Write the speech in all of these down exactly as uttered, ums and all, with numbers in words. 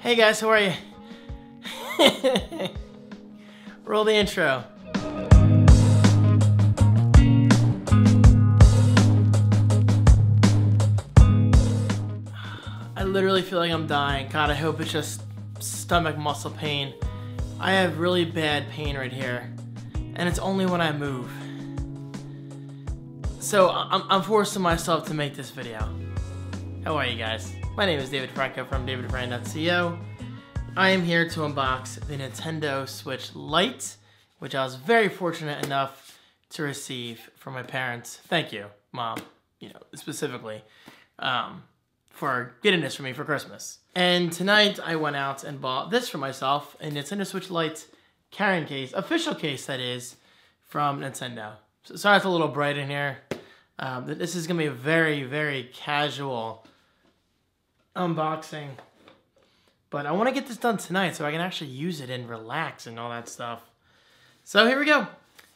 Hey guys, how are you? Roll the intro. I literally feel like I'm dying. God, I hope it's just stomach muscle pain. I have really bad pain right here, and it's only when I move. So I'm, I'm forcing myself to make this video. How are you guys? My name is David Franco from david franco dot co. I am here to unbox the Nintendo Switch Lite, which I was very fortunate enough to receive from my parents. Thank you, Mom, you know, specifically, um, for getting this for me for Christmas. And tonight I went out and bought this for myself, a Nintendo Switch Lite carrying case, official case that is, from Nintendo. So sorry it's a little bright in here. Um, this is gonna be a very, very casual unboxing. But I want to get this done tonight so I can actually use it and relax and all that stuff. So here we go.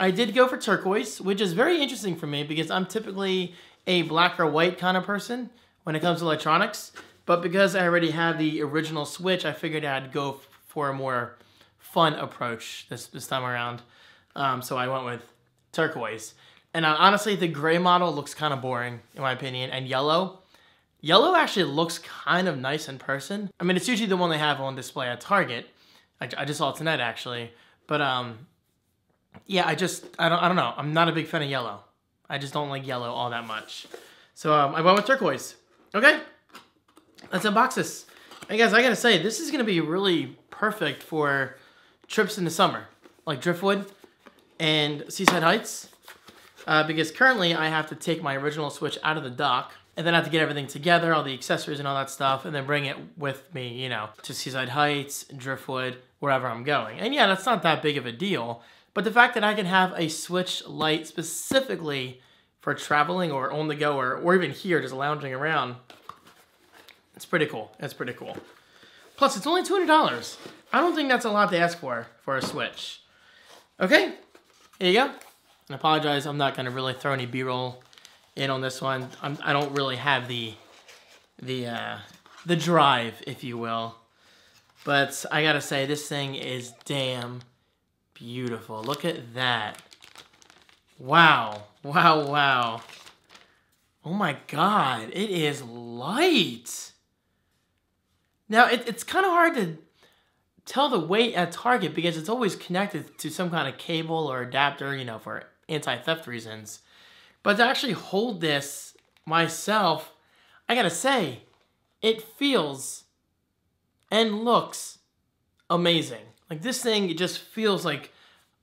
I did go for turquoise, which is very interesting for me because I'm typically a black or white kind of person when it comes to electronics. But because I already have the original Switch, I figured I'd go for a more fun approach this, this time around. Um, so I went with turquoise. And uh, honestly, the gray model looks kind of boring, in my opinion. And yellow. Yellow actually looks kind of nice in person. I mean, it's usually the one they have on display at Target. I, I just saw it tonight, actually. But, um, yeah, I just, I don't, I don't know. I'm not a big fan of yellow. I just don't like yellow all that much. So, um, I went with turquoise. Okay. Let's unbox this. Hey, guys, I gotta say, this is gonna be really perfect for trips in the summer. Like Driftwood and Seaside Heights. Uh, because currently, I have to take my original Switch out of the dock. And then I have to get everything together, all the accessories and all that stuff, and then bring it with me, you know, to Seaside Heights, Driftwood, wherever I'm going. And yeah, that's not that big of a deal, but the fact that I can have a Switch Lite specifically for traveling or on the go or, or even here just lounging around, it's pretty cool. It's pretty cool. Plus, it's only two hundred dollars. I don't think that's a lot to ask for, for a Switch. Okay, here you go. And I apologize, I'm not going to really throw any B-roll in on this one. I'm, I don't really have the the uh, the drive, if you will, but I gotta say this thing is damn beautiful. Look at that! Wow, wow, wow! Oh my God, it is light. Now it, it's kind of hard to tell the weight at Target because it's always connected to some kind of cable or adapter, you know, for anti-theft reasons. But to actually hold this myself, I gotta say, it feels and looks amazing. Like this thing, it just feels like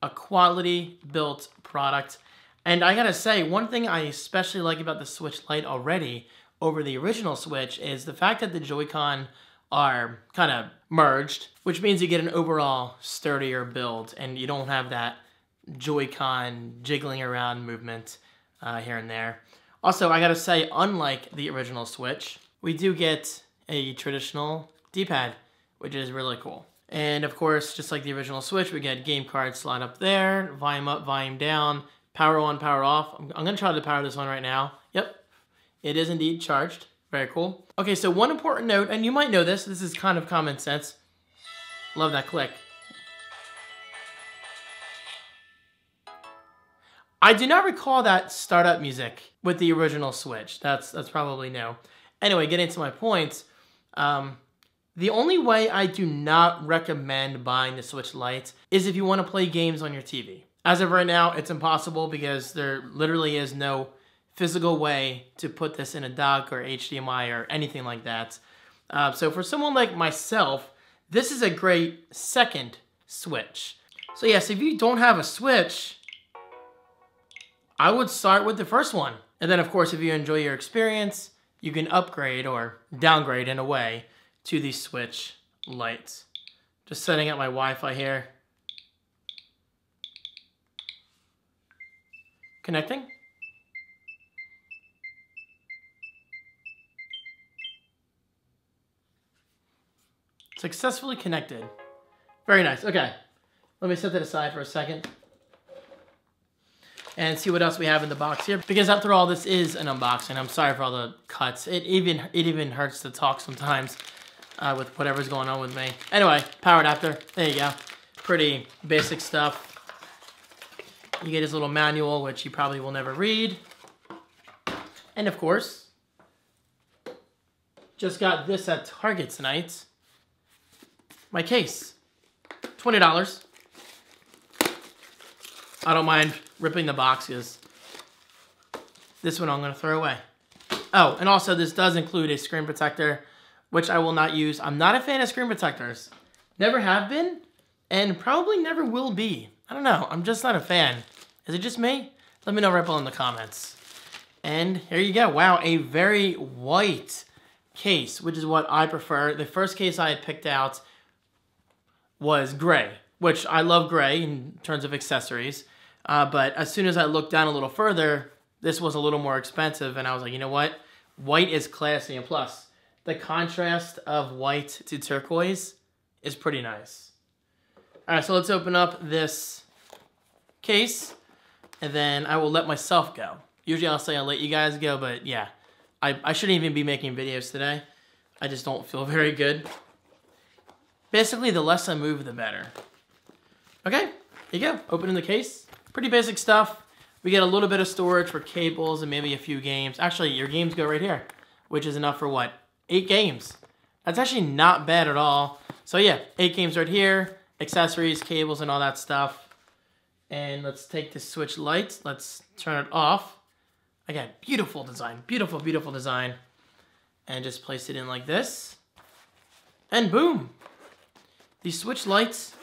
a quality built product. And I gotta say, one thing I especially like about the Switch Lite already over the original Switch is the fact that the Joy-Con are kind of merged, which means you get an overall sturdier build and you don't have that Joy-Con jiggling around movement. Uh, here and there. Also, I gotta say, unlike the original Switch, we do get a traditional D-pad, which is really cool. And of course, just like the original Switch, we get game card slot up there, volume up, volume down, power on, power off. I'm, I'm gonna try to power this one right now. Yep, it is indeed charged. Very cool. Okay, so one important note, and you might know this, this is kind of common sense. Love that click. I do not recall that startup music with the original Switch. That's that's probably new. Anyway, getting to my point, um, the only way I do not recommend buying the Switch Lite is if you want to play games on your T V. As of right now, it's impossible because there literally is no physical way to put this in a dock or H D M I or anything like that. Uh, so for someone like myself, this is a great second Switch. So yes, if you don't have a Switch, I would start with the first one. And then of course, if you enjoy your experience, you can upgrade or downgrade in a way to the Switch Lite. Just setting up my Wi-Fi here. Connecting. Successfully connected. Very nice, okay. Let me set that aside for a second. and see what else we have in the box here. Because after all, this is an unboxing. I'm sorry for all the cuts. It even it even hurts to talk sometimes uh, with whatever's going on with me. Anyway, power adapter, there you go. Pretty basic stuff. You get his little manual, which you probably will never read. And of course, just got this at Target tonight. My case, twenty dollars. I don't mind ripping the boxes. This one I'm gonna throw away. Oh, and also this does include a screen protector, which I will not use. I'm not a fan of screen protectors. Never have been, and probably never will be. I don't know, I'm just not a fan. Is it just me? Let me know right below in the comments. And here you go, wow, a very white case, which is what I prefer. The first case I had picked out was gray, which I love gray in terms of accessories. Uh, but as soon as I looked down a little further, this was a little more expensive and I was like, you know what? White is classy, and plus the contrast of white to turquoise is pretty nice. All right, so let's open up this case and then I will let myself go. Usually I'll say I'll let you guys go, but yeah, I, I shouldn't even be making videos today. I just don't feel very good. Basically, the less I move, the better. Okay, here you go, opening the case. Pretty basic stuff. We get a little bit of storage for cables and maybe a few games. Actually, your games go right here, which is enough for what? Eight games. That's actually not bad at all. So yeah, eight games right here, accessories, cables, and all that stuff. And let's take this Switch Lite. Let's turn it off. Again, beautiful design, beautiful, beautiful design. And just place it in like this. And boom, the Switch Lite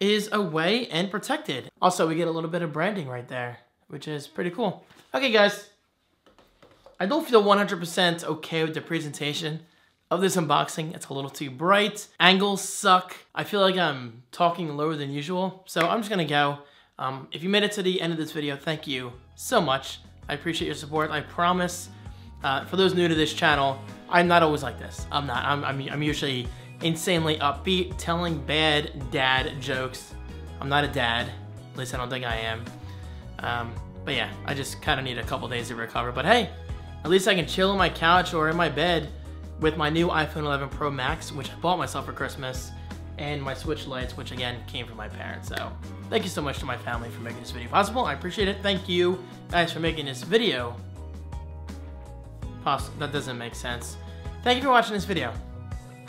is away and protected. Also, we get a little bit of branding right there, which is pretty cool. Okay, guys, I don't feel one hundred percent okay with the presentation of this unboxing. It's a little too bright. Angles suck. I feel like I'm talking lower than usual, so I'm just gonna go. Um, if you made it to the end of this video, thank you so much. I appreciate your support. I promise, uh, for those new to this channel, I'm not always like this. I'm not, I'm, I'm, I'm usually insanely upbeat, telling bad dad jokes. I'm not a dad, at least I don't think I am. Um, but yeah, I just kind of need a couple days to recover. But hey, at least I can chill on my couch or in my bed with my new iPhone eleven Pro Max, which I bought myself for Christmas, and my Switch Lites, which again came from my parents. So thank you so much to my family for making this video possible. I appreciate it. Thank you guys for making this video possible. That doesn't make sense. Thank you for watching this video,